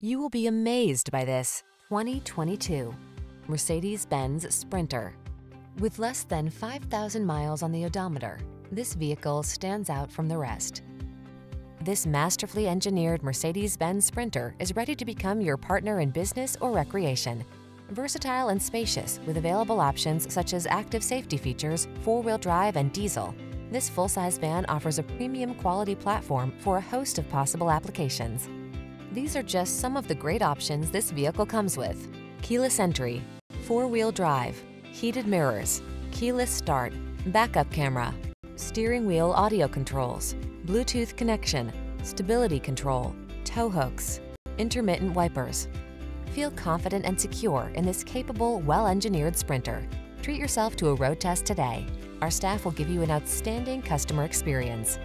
You will be amazed by this 2022 Mercedes-Benz Sprinter. With less than 5,000 miles on the odometer, this vehicle stands out from the rest. This masterfully engineered Mercedes-Benz Sprinter is ready to become your partner in business or recreation. Versatile and spacious, with available options such as active safety features, four-wheel drive, and diesel, this full-size van offers a premium quality platform for a host of possible applications. These are just some of the great options this vehicle comes with: keyless entry, four-wheel drive, heated mirrors, keyless start, backup camera, steering wheel audio controls, Bluetooth connection, stability control, tow hooks, intermittent wipers. Feel confident and secure in this capable, well-engineered Sprinter. Treat yourself to a road test today. Our staff will give you an outstanding customer experience.